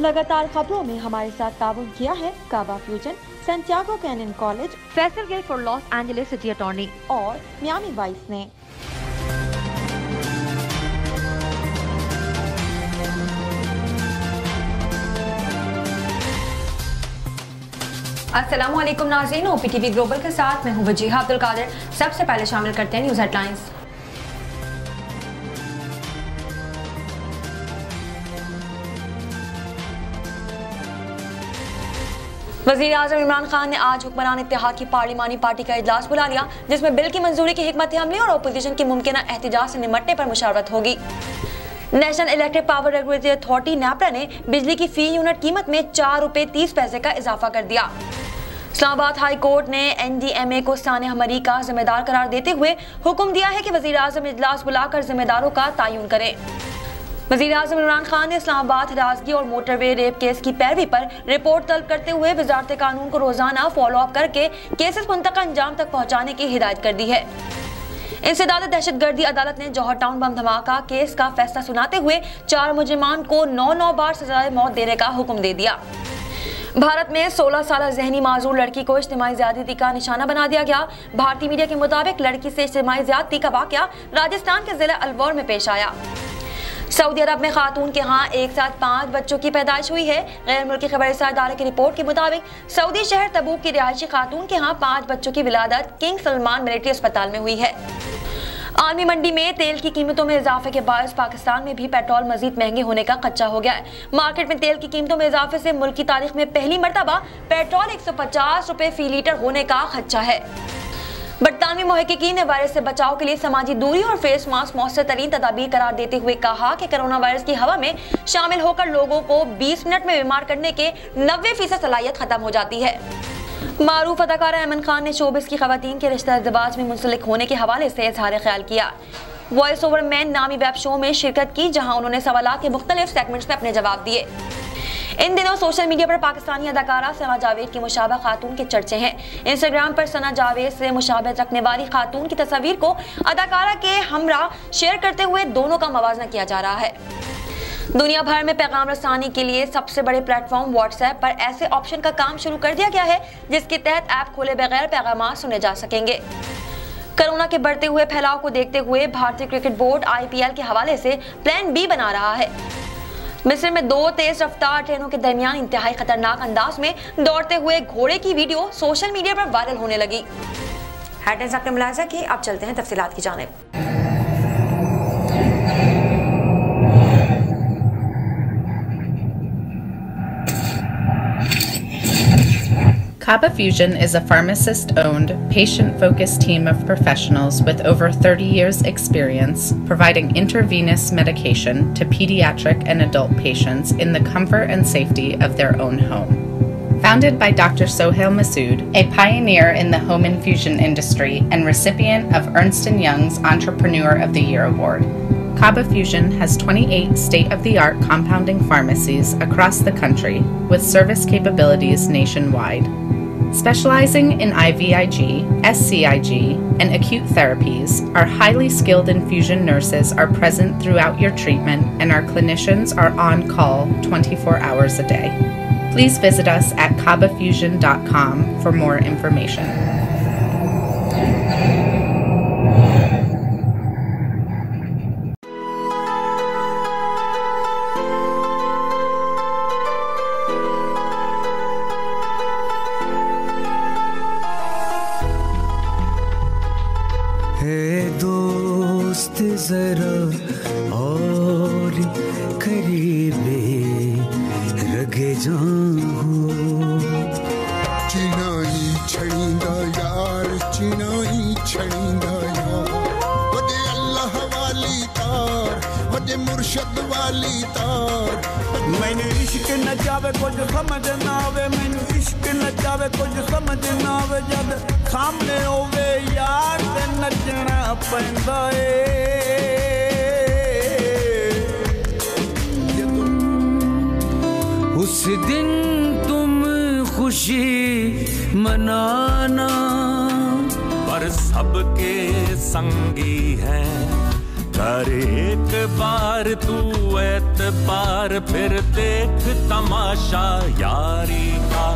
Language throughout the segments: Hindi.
लगातार खबरों में हमारे साथ ताबुन किया है काबा fusion, Santiago Canyon College, Faisal Gill for Los Angeles city attorney और मियामी वाइस ने। अस्सलामुअलैकुम नाज़रीन, ओपीटीवी ग्लोबल के साथ मैं हूँ वजीहा अब्दुल कादिर। सबसे पहले शामिल करते हैं न्यूज़ हेडलाइंस। वज़ीर आज़म इमरान खान ने आज हुक्मरान इत्तेहाद की पार्लिमानी पार्टी का इजलास बुला लिया, जिसमें बिल की मंजूरी की हिकमत अमली और अपोजिशन की मुमकिना एहतजाज से निमटने पर मुशावरत होगी। National Electric Power Regulatory Authority NEPRA ने बिजली की फी यूनिट कीमत में 4 रुपये 30 पैसे का इजाफा कर दिया। इस्लामाबाद हाई कोर्ट ने NDMA को साने-हमरी का जिम्मेदार करार देते हुए हुक्म दिया है कि वज़ीर आज़म इजलास बुलाकर जिम्मेदारों का तयन करें। वज़ीर आज़म इमरान खान ने इस्लामाबाद हरासगी और मोटरवे रेप केस की पैरवी पर रिपोर्ट तलब करते हुए वजारत कानून को रोजाना फॉलोअप करके केसेस मुंतका अंजाम तक पहुँचाने की हिदायत कर दी है। इंसदाद दहशतगर्दी अदालत ने जौहर टाउन बम धमाका केस का फैसला सुनाते हुए 4 मुजरिमान को 9 बार सजाए मौत देने का हुक्म दे दिया। भारत में 16 साल जहनी माजूर लड़की को इज्तिमाई ज्यादती का निशाना बना दिया गया। भारतीय मीडिया के मुताबिक लड़की से इज्तिमाई ज्यादती का वाकया राजस्थान के जिला अलवर में पेश आया। सऊदी अरब में खातून के यहाँ एक साथ 5 बच्चों की पैदाइश हुई है। गैर मुल्की खबरसार अदारे की रिपोर्ट के मुताबिक सऊदी शहर तबूक की रिहायशी खातून के यहाँ 5 बच्चों की विलादत किंग सलमान मिलिट्री अस्पताल में हुई है। आलमी मंडी में तेल की कीमतों में इजाफे के बायस पाकिस्तान में भी पेट्रोल मजीद महंगे होने का खदशा हो गया है। मार्केट में तेल की कीमतों में इजाफे से मुल्क की तारीख में पहली मरतबा पेट्रोल 150 रुपये फ़ी लीटर होने का खदशा है। बरतानवी मुहक्किकीन ने वायरस से बचाव के लिए समाजी दूरी और फेस मास्क मौसर तरीन तदाबीर करार देते हुए कहा कि कोरोना वायरस की हवा में शामिल होकर लोगों को 20 मिनट में बीमार करने के 90% सलाहियत खत्म हो जाती है। मारूफ अदाकारा ऐमन खान ने शोबिस की खवातीन के रिश्ता इज़्दिवाज में मुंसलिक होने के हवाले से इजहार ख्याल किया। वॉइस ओवर मैन नामी वेब शो में शिरकत की, जहाँ उन्होंने सवालात के मुख्तलिफ सेगमेंट्स में अपने जवाब दिए। इन दिनों सोशल मीडिया पर पाकिस्तानी अदाकारा सना जावेद की मुशाबा खातून के चर्चे हैं। इंस्टाग्राम पर सना जावेद से मुशाबहत रखने वाली खातून की तस्वीर को अदाकारा के हमरा शेयर करते हुए दोनों का मवाजना किया जा रहा है। दुनिया भर में पैगाम रसानी के लिए सबसे बड़े प्लेटफॉर्म व्हाट्सएप पर ऐसे ऑप्शन का काम शुरू कर दिया गया है, जिसके तहत ऐप खोले बगैर पैगाम सुने जा सकेंगे। कोरोना के बढ़ते हुए फैलाव को देखते हुए भारतीय क्रिकेट बोर्ड IPL के हवाले से प्लान B बना रहा है। मिस्र में 2 तेज रफ्तार ट्रेनों के दरमियान इंतहाई खतरनाक अंदाज में दौड़ते हुए घोड़े की वीडियो सोशल मीडिया पर वायरल होने लगी। हेडलाइंस आपने मुलाहिजा की, अब चलते हैं तफसीलात की जानिब। Kaba Fusion is a pharmacist-owned, patient-focused team of professionals with over 30 years' experience providing intravenous medication to pediatric and adult patients in the comfort and safety of their own home. Founded by Dr. Sohail Masood, a pioneer in the home infusion industry and recipient of Ernst & Young's Entrepreneur of the Year Award, Kaba Fusion has 28 state-of-the-art compounding pharmacies across the country with service capabilities nationwide. Specializing in IVIG, SCIG, and acute therapies, our highly skilled infusion nurses are present throughout your treatment and our clinicians are on call 24 hours a day. Please visit us at kabafusion.com for more information. जरा और करीबे रगे जाऊं चिनाई छड़ींदा यार चिनाई छड़ींदा यार वदे अल्लाह वाली तार वदे मुर्शद वाली तार मैंने इश्क न जावे कुछ समझ ना आवे मैंने इश्क न जावे कुछ समझ ना आवे जब सामने होवे यार ते नचना पैंदा है उस दिन तुम खुशी मनाना पर सबके संगी हैं कर एक बार तू एतबार, फिर देख तमाशा यारी का।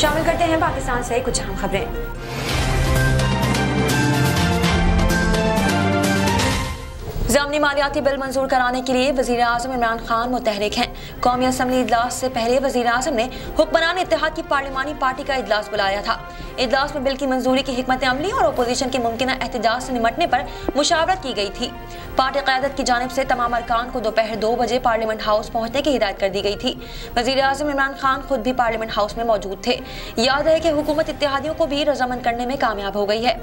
शामिल करते हैं पाकिस्तान से कुछ अहम खबरें। ज़ामनी मालियाती बिल मंजूर कराने के लिए वज़ीर आज़म इमरान खान मुतहरिक हैं। कौमी असम्बली इजलास से पहले वज़ीर आज़म ने हुक्मरान इत्तेहाद की पार्लिमानी पार्टी का इजलास बुलाया था। इजलास में बिल की मंजूरी की हिकमत अमली और अपोजिशन के मुमकिन एहतजाज से निमटने पर मुशावरत की गई थी। पार्टी क़यादत की जानिब से तमाम अरकान को दोपहर 2 बजे पार्लियामेंट हाउस पहुँचने की हिदायत कर दी गई थी। वज़ीर आज़म इमरान खान खुद भी पार्लियामेंट हाउस में मौजूद थे। याद है कि हुकूमत इत्तेहादियों को भी रजामंद करने में कामयाब हो गई है।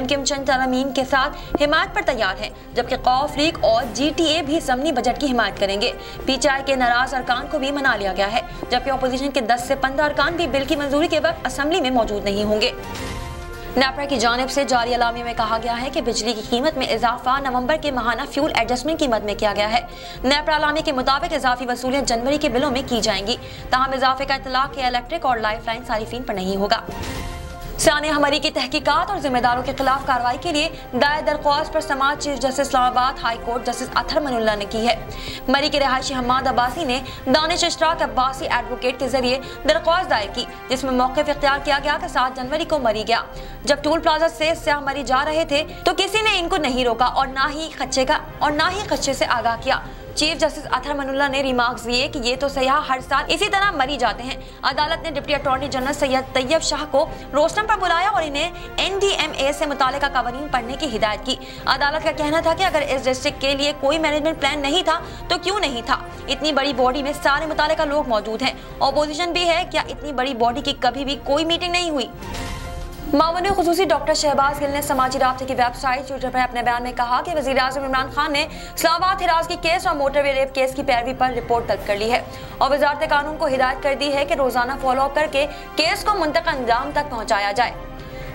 MQM चंद तरमीम के साथ हिमायत पर तैयार है, जबकि कौफ लीग और GTA भी ज़मीनी बजट की हिमायत करेंगे। PTI के नाराज अरकान को भी मना लिया गया है, जबकि अपोजिशन के 10 से 15 अरकान भी बिल की मंजूरी के वक्त असम्बली में मौजूद नहीं होंगे। नेपरा की जानिब से जारी अलामी में कहा गया है कि बिजली की कीमत में इजाफा नवंबर के माहाना फ्यूल एडजस्टमेंट कीमत में किया गया है। नेपरा अलामी के मुताबिक इजाफी वसूलियाँ जनवरी के बिलों में की जाएंगी। ताहम इजाफे का इतलाक इलेक्ट्रिक और लाइफ लाइन सारिफिन पर नहीं होगा। सानिया हमरी की तहकीकात और जिम्मेदारों के खिलाफ कार्रवाई के लिए दायर दरख्वास्त पर समाज chief justice Islamabad high court justice Athar Minallah ने की है। मरी के रिहायशी हम्माद अब्बासी ने दानिश इशराक अब्बासी एडवोकेट के जरिए दरख्वास्त दायर की, जिसमें मौके पर इख्तियार किया गया कि 7 जनवरी को मरी गया। जब टोल प्लाजा से स्याह मरी जा रहे थे तो किसी ने इनको नहीं रोका और ना ही खदशे से आगाह किया। चीफ जस्टिस अतहर मनुल्ला ने रिमार्क्स दिए कि ये तो सयाह हर साल इसी तरह मरी जाते हैं। अदालत ने deputy attorney general Syed Tayyab Shah को रोस्टम पर बुलाया और इन्हें NDMA से मुतालिका कवानीन पढ़ने की हिदायत की। अदालत का कहना था कि अगर इस डिस्ट्रिक्ट के लिए कोई मैनेजमेंट प्लान नहीं था तो क्यों नहीं था? इतनी बड़ी बॉडी में सारे मुतालिका लोग मौजूद हैं, अपोजिशन भी है, क्या इतनी बड़ी बॉडी की कभी भी कोई मीटिंग नहीं हुई? मामले खुसूसी डॉक्टर शहबाज गिल ने समाजी राब्ते की वेबसाइट ट्विटर पर अपने बयान में कहा कि वज़ीर आज़म इमरान खान ने इस्लामाबाद हिरासती केस और मोटरवे रेप केस की पैरवी पर रिपोर्ट तलब कर ली है और वजारत कानून को हिदायत कर दी है कि रोज़ाना फॉलोअप करके केस को मुंतक अंजाम तक पहुँचाया जाए।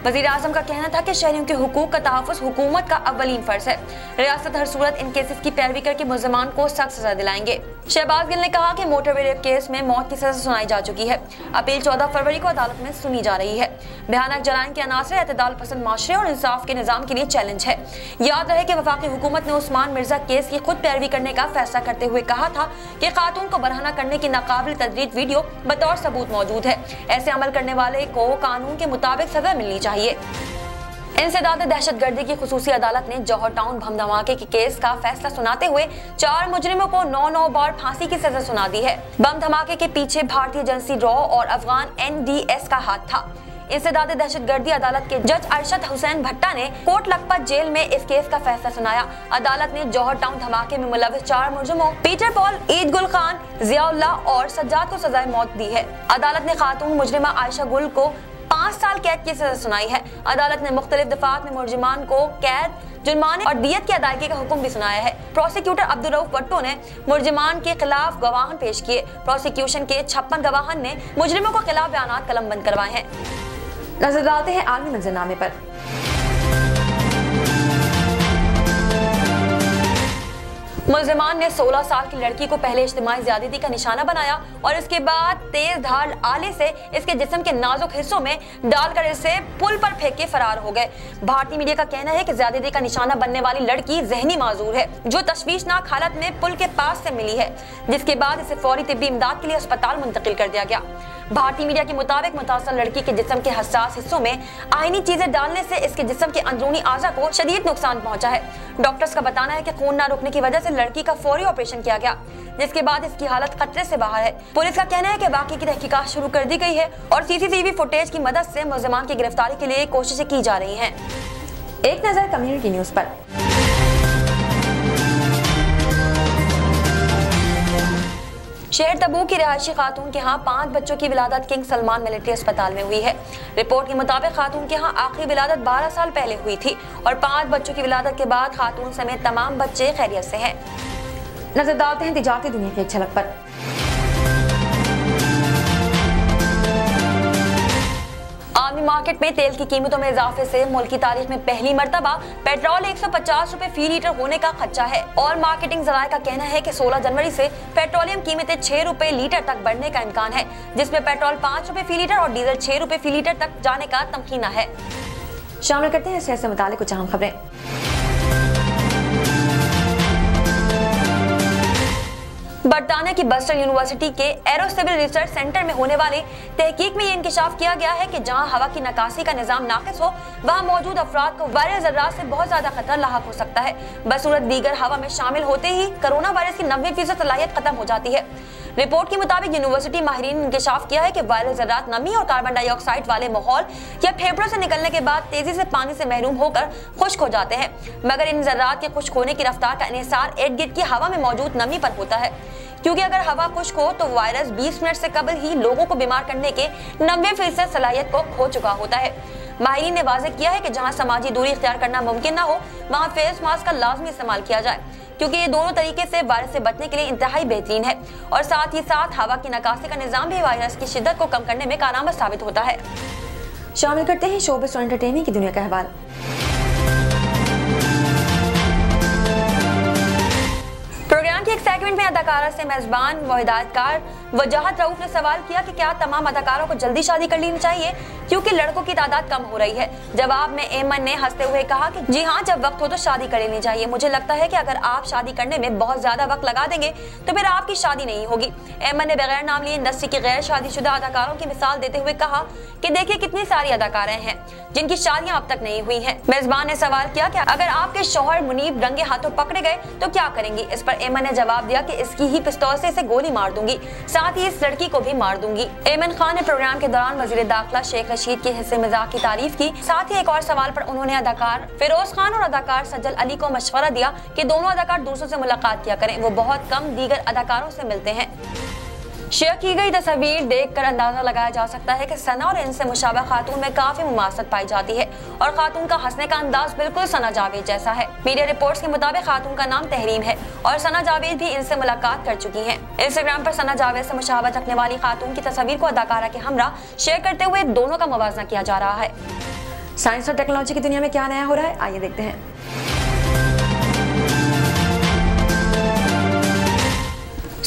वज़ीर आज़म का कहना था कि शहरियों के हुकूक का तहफ़्फ़ुज़ हुकूमत का अव्वलीन फ़र्ज़ है। रियासत हर सूरत इन केसेस की पैरवी करके मुल्ज़मान को सख्त सज़ा दिलाएंगे। शहबाज गिल ने कहा कि मोटरवे रेप केस में मौत की सज़ा सुनाई जा चुकी है। अपील 14 फरवरी को अदालत में सुनी जा रही है। भयानक जराइम के अनासर अतदाल पसंद माशरे और इंसाफ के निज़ाम के लिए चैलेंज है। याद रहे कि वफाकी हुकूमत ने उस्मान मिर्जा केस की खुद पैरवी करने का फैसला करते हुए कहा था कि खातून को बरहना करने की नाकाबिल तदरीज वीडियो बतौर सबूत मौजूद है। ऐसे अमल करने वाले को कानून के मुताबिक सज़ा मिलनी चाहिए। इंसदाद दहशतगर्दी की खुसूसी अदालत ने जौहर टाउन बम धमाके के केस का फैसला सुनाते हुए 4 मुजरिमों को 9 बार फांसी की सजा सुना दी है। बम धमाके के पीछे भारतीय एजेंसी RAW और अफगान NDS का हाथ था। इंसदाद दहशतगर्दी अदालत के जज अरशद हुसैन भट्टा ने कोट लखपत जेल में इस केस का फैसला सुनाया। अदालत ने जौहर टाउन धमाके में मुलविस 4 मुजरिमों पीटर पॉल, ईद गुल खान, जियाउल्ला और सज्जाद को सजाए मौत दी है। अदालत ने खातून मुजरिमा आयशा गुल को 5 साल कैद की सजा सुनाई है। अदालत ने मुख्तलिफ दफात में मुलजिमान को कैद, जुर्माने और दियत की अदायगी का हुक्म भी सुनाया है। प्रोसिक्यूटर अब्दुल रऊफ भट्टो ने मुलजिमान के खिलाफ गवाहान पेश किए। प्रोसिक्यूशन के 56 गवाहान ने मुजरिमों के खिलाफ बयान कलमबंद करवाए हैं। नजर डालते हैं आलमी मंजरनामे पर। मुलजमान ने 16 साल की लड़की को पहले इज्तिमाई ज्यादती का निशाना बनाया और इसके बाद तेज धार आले से इसके जिस्म के नाजुक हिस्सों में डालकर इसे पुल पर फेंक के फरार हो गए। भारतीय मीडिया का कहना है कि ज्यादती का निशाना बनने वाली लड़की जहनी माजूर है, जो तशवीशनाक हालत में पुल के पास से मिली है, जिसके बाद इसे फौरी तिब्बी इमदाद के लिए अस्पताल मुंतकिल कर दिया गया। भारतीय मीडिया के मुताबिक मुतासर लड़की के जिस्म के हसास हिस्सों में आयनी चीजें डालने से इसके जिस्म के अंदरूनी आज़ा को शदीद नुकसान पहुंचा है। डॉक्टर्स का बताना है कि खून ना रुकने की वजह से लड़की का फौरी ऑपरेशन किया गया, जिसके बाद इसकी हालत खतरे से बाहर है। पुलिस का कहना है कि वाकये की तहकीकात शुरू कर दी गई है और CCTV फुटेज की मदद से मुलजमान की गिरफ्तारी के लिए कोशिशें की जा रही है। एक नज़र कम्युनिटी न्यूज पर। शहर तबूक की रिहायशी खातून के यहाँ 5 बच्चों की विलादत किंग सलमान मिलिट्री अस्पताल में हुई है। रिपोर्ट के मुताबिक खातून के यहाँ आखिरी विलादत 12 साल पहले हुई थी और 5 बच्चों की विलादत के बाद खातून समेत तमाम बच्चे खैरियत से हैं। नजर डालते हैं तिजारती दुनिया की एक झलक पर। मार्केट में तेल की कीमतों में इजाफे से मुल्क की तारीख में पहली मरतबा पेट्रोल 150 रुपए फी लीटर होने का खदशा है और मार्केटिंग जराये का कहना है कि 16 जनवरी से पेट्रोलियम कीमतें 6 रुपए लीटर तक बढ़ने का इम्कान है, जिसमें पेट्रोल 5 रुपए फी लीटर और डीजल 6 रुपए फी लीटर तक जाने का तमकीना है। शामिल करते हैं सियासत से मुताल्लिक़ कुछ अहम खबरें। बरतानिया की बस्टर यूनिवर्सिटी के एरोसिविल रिसर्च सेंटर में होने वाले तहकीक में ये इंकशाफ किया गया है कि जहां हवा की नकासी का निजाम नाकिस हो वहां मौजूद अफराद को वायरल जर्रात से बहुत ज्यादा खतरा लाहक हो सकता है। बसूरत दीगर हवा में शामिल होते ही कोरोना वायरस की 90% सलाहियत खत्म हो जाती है। रिपोर्ट के मुताबिक यूनिवर्सिटी माहरीन ने इंकशाफ किया है कि वायरल जर्रात नमी और कार्बन डाइऑक्साइड वाले माहौल या फेफड़ों से निकलने के बाद तेजी से पानी से महरूम होकर खुश्क हो जाते हैं, मगर इन जर्रात के खुश्क होने की रफ्तार का इन्हिसार इर्द गिर्द की हवा में मौजूद नमी पर होता है, क्योंकि अगर हवा खुश्क हो तो वायरस 20 मिनट से कबल ही लोगों को बीमार करने के 90% सलाहियत को खो चुका होता है। माहिरीन ने वाज़ेह किया है कि जहां समाजी दूरी इख्तियार करना मुमकिन ना हो वहां फेस मास्क का लाजमी इस्तेमाल किया जाए, क्योंकि ये दोनों तरीके से वायरस से बचने के लिए इंतहाई बेहतरीन है और साथ ही साथ हवा की नकासी का निजाम भी वायरस की शिद्दत को कम करने में कारगर साबित होता है। शामिल करते हैं शोबिज़ और एंटरटेनमेंट की दुनिया का अहवाल। एक सेगमेंट में अदाकारा से मेजबान व हिदायतकार वजाहत रऊफ ने सवाल किया कि क्या तमाम अदाकारों को जल्दी शादी कर लेनी चाहिए क्योंकि लड़कों की तादाद कम हो रही है। जवाब में एमन ने हंसते हुए कहा कि जी हाँ, जब वक्त हो तो शादी कर लेनी चाहिए। मुझे लगता है कि अगर आप शादी करने में बहुत ज्यादा वक्त लगा देंगे तो फिर आपकी शादी नहीं होगी। एमन ने बगैर नाम लिए इंडस्ट्री के गैर शादीशुदा अदाकारों की मिसाल देते हुए कहा कि देखिए कितनी सारी अदाकाराएं हैं जिनकी शादियां अब तक नहीं हुई हैं। मेजबान ने सवाल किया कि अगर आपके शौहर मुनीब रंगे हाथों पकड़े गए तो क्या करेंगी। इस पर एमन ने जवाब दिया कि इसकी ही पिस्तौल से इसे गोली मार दूंगी, साथ ही इस लड़की को भी मार दूंगी। एमन खान ने प्रोग्राम के दौरान वजीर दाखिला शेख रशीद के हिस्से मजाक की तारीफ की। साथ ही एक और सवाल पर उन्होंने अदाकार फिरोज खान और अदाकार सज्जल अली को मशवरा दिया कि दोनों अदाकार दूसरों से मुलाकात किया करें, वो बहुत कम दीगर अदाकारों से मिलते हैं। शेयर की गई तस्वीर देखकर अंदाजा लगाया जा सकता है कि सना और इनसे मुशाबा खातून में काफी मुमासत पाई जाती है और खातून का हंसने का अंदाज बिल्कुल सना जावेद जैसा है। मीडिया रिपोर्ट्स के मुताबिक खातून का नाम तहरीम है और सना जावेद भी इनसे मुलाकात कर चुकी हैं। इंस्टाग्राम पर सना जावेद से मुशाबा रखने वाली खातून की तस्वीर को अदाकारा के हमरा शेयर करते हुए दोनों का मुवाजना किया जा रहा है। साइंस और टेक्नोलॉजी की दुनिया में क्या नया हो रहा है, आइए देखते हैं।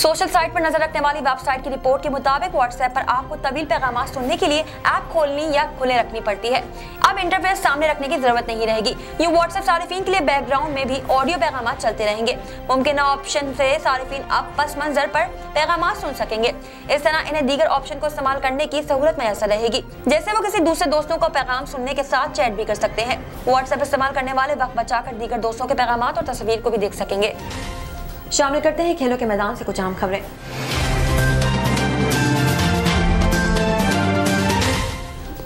सोशल साइट पर नजर रखने वाली वेबसाइट की रिपोर्ट के मुताबिक व्हाट्सएप पर आपको तवील पैगाम सुनने के लिए ऐप खोलनी या खुले रखनी पड़ती है। अब इंटरफेस सामने रखने की जरूरत नहीं रहेगी, यूं व्हाट्सएप सार्फिन के लिए बैकग्राउंड में भी ऑडियो पैगाम चलते रहेंगे। मुमकिन ऑप्शन से सार्फिन अब पस मंजर पर पैगाम सुन सकेंगे। इस तरह इन्हें दीगर ऑप्शन को इस्तेमाल करने की सहूलत मैसर रहेगी, जैसे वो किसी दूसरे दोस्तों को पैगाम सुनने के साथ चैट भी कर सकते हैं। व्हाट्सएप इस्तेमाल करने वाले वक्त बचाकर दीगर दोस्तों के पैगाम और तस्वीर को भी देख सकेंगे। शामिल करते हैं खेलों के मैदान से कुछ आम खबरें।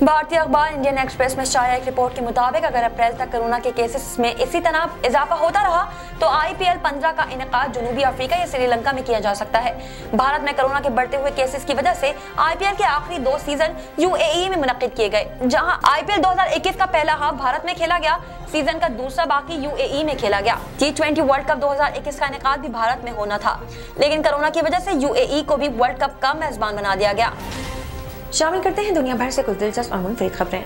भारतीय अखबार इंडियन एक्सप्रेस में शाया एक रिपोर्ट के मुताबिक अगर अप्रैल तक कोरोना के केसेस में इसी तरह इजाफा होता रहा तो IPL 15 का इनेकाद जनूबी अफ्रीका या श्रीलंका में किया जा सकता है। भारत में कोरोना के बढ़ते हुए केसेस की वजह से IPL के आखिरी 2 सीजन UAE में मुनक्किद किए गए, जहां IPL 2021 का पहला हाफ भारत में खेला गया, सीजन का दूसरा बाकी UAE में खेला गया। T20 वर्ल्ड कप 2021 का इनेकाद भी भारत में होना था, लेकिन कोरोना की वजह से UAE को भी वर्ल्ड कप का मेजबान बना दिया गया। शामिल करते हैं दुनिया भर से कुछ दिलचस्प और मुनफरिद खबरें।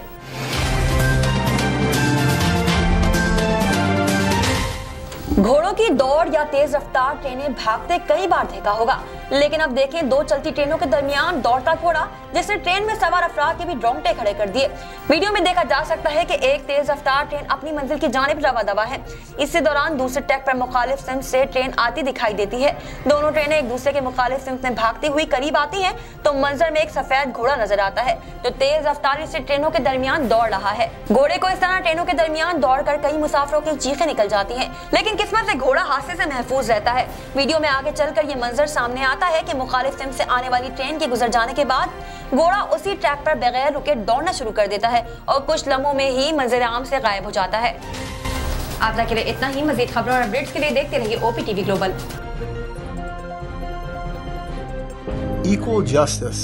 घोड़ों की दौड़ या तेज रफ्तार ट्रेनें भागते कई बार देखा होगा, लेकिन अब देखें 2 चलती ट्रेनों के दरमियान दौड़ता घोड़ा जिसने ट्रेन में सवार अफराद के भी रोंगटे खड़े कर दिए। वीडियो में देखा जा सकता है कि एक तेज रफ्तार ट्रेन अपनी मंजिल की जानिब रवा दवा है। इसी दौरान दूसरे ट्रैक पर मुखालिफ सिम्त से ट्रेन आती दिखाई देती है। दोनों ट्रेनें एक दूसरे के मुखालिफ सिम्त में भागती हुई करीब आती है तो मंजर में एक सफेद घोड़ा नजर आता है जो तेज रफ्तारी से ट्रेनों के दरमियान दौड़ रहा है। घोड़े को इस तरह ट्रेनों के दरमियान दौड़ कर कई मुसाफिरों की चीखें निकल जाती है, लेकिन किस्मत से घोड़ा हादसे से महफूज रहता है। वीडियो में आगे चलकर ये मंजर सामने आता है कि मुखालिफ सिम्त से आने वाली ट्रेन के गुजर जाने के बाद घोड़ा उसी ट्रैक पर बगैर रुके दौड़ना शुरू कर देता है और कुछ लम्हों में ही मंजर-ए-आम से गायब हो जाता है। आप तक के लिए इतना ही। मजीद खबरों और अपडेट्स के लिए देखते रहिए OPTV Global. Equal justice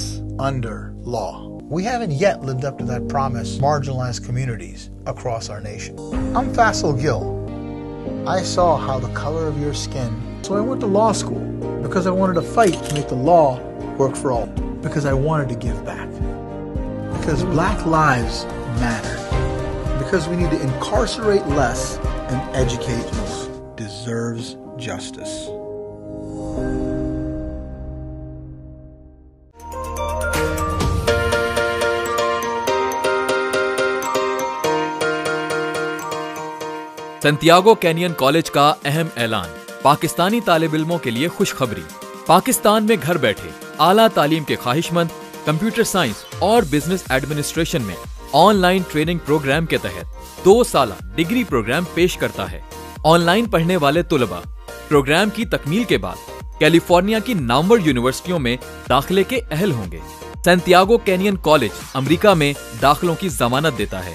under law. We haven't yet lived up to that promise. Marginalized communities across our nation. I'm Faisal Gill. I saw how the color of your skin. So I went to law school. Because I wanted to fight to make the law work for all. Because I wanted to give back. Because black lives matter, because we need to incarcerate less and educate more. Deserves justice. Santiago Canyon College का अहम ऐलान, पाकिस्तानी तालिब इल्मों के लिए खुशखबरी। पाकिस्तान में घर बैठे आला तालीम के ख्वाहिशमंद कंप्यूटर साइंस और बिजनेस एडमिनिस्ट्रेशन में ऑनलाइन ट्रेनिंग प्रोग्राम के तहत 2 साला डिग्री प्रोग्राम पेश करता है। ऑनलाइन पढ़ने वाले तुलबा प्रोग्राम की तकमील के बाद कैलिफोर्निया की नामवर यूनिवर्सिटियों में दाखिले के अहल होंगे। सैंटियागो कैनियन कॉलेज अमरीका में दाखिलों की जमानत देता है।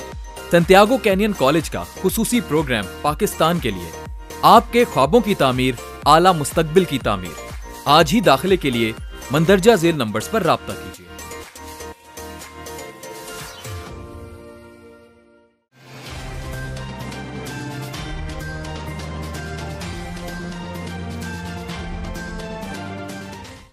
सैंटियागो कैनियन कॉलेज का खुसूसी प्रोग्राम पाकिस्तान के लिए, आपके ख्वाबों की तामीर, आला मुस्तकबिल की तामीर। आज ही दाखिले के लिए मंदरजा झेल नंबर्स पर राब्ता कीजिए।